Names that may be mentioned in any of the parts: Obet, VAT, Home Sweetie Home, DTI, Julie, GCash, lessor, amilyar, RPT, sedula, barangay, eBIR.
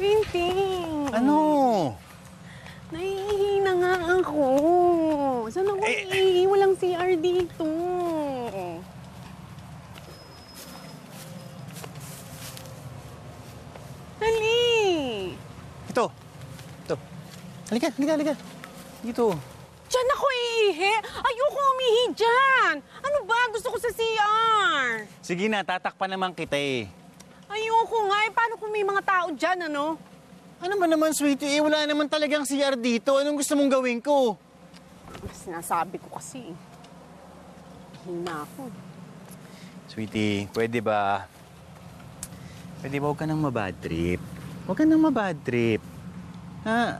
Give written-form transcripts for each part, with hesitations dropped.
Pinting! Ano? Naiihi na nga ako. Saan ako naiihi? Walang CR dito. Dali! Ito. Ito. Halika, halika, halika. Dito. Diyan ako iihi. Ayoko umihi dyan. Ano ba? Gusto ko sa CR. Sige na, tatakpan naman kita eh. Ayoko nga eh. Paano kung may mga tao dyan, ano? Ano ba naman, sweetie? Eh, wala naman talagang CR dito. Anong gusto mong gawin ko? Sinasabi ko kasi. Hina ako. Sweetie, pwede ba? Pwede ba huwag ka nang mabad trip? Huwag ka nang mabad trip. Ha?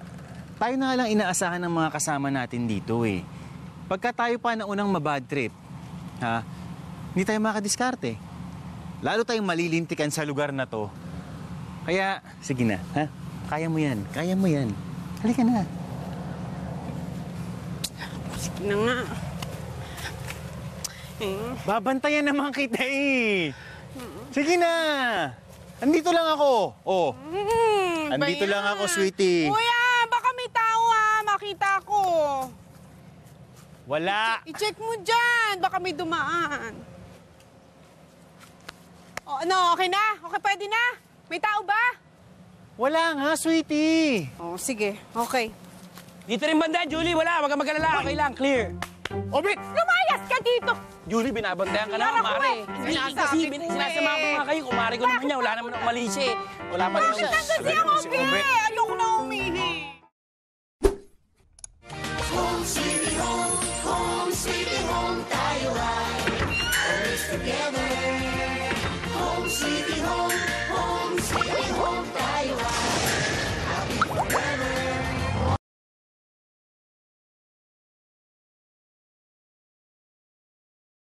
Tayo na lang inaasahan ng mga kasama natin dito eh. Pagka tayo pa naunang mabad trip, ha, hindi tayo makadiskarte. Lalo tayong malilintikan sa lugar na to. Kaya, sige na, ha? Kaya mo yan, kaya mo yan. Halika na. Sige na nga. Babantayan naman kita eh. Sige na. Andito lang ako. Oh. Andito lang ako, sweetie. Kuya! Nakita ko. Wala. I-check mo dyan. Baka may dumaan. O, ano? Okay na? Okay, pwede na? May tao ba? Wala nga, sweetie. O, sige. Okay. Dito rin banda, Julie. Wala. Wag kang mag-alala. Okay lang. Clear. Obet! Lumayas ka dito! Julie, binabantayan ka na, kumari. Sinasabi ko eh. Sinasama ko nga kayo. Kumari ko naman niya. Wala naman akong mali siya eh. Wala naman siya. Bakit nandun siya, Obet? Ayoko na umihi. Home Sweetie Home, Home Sweetie Home, tayo ay always together. Home Sweetie Home.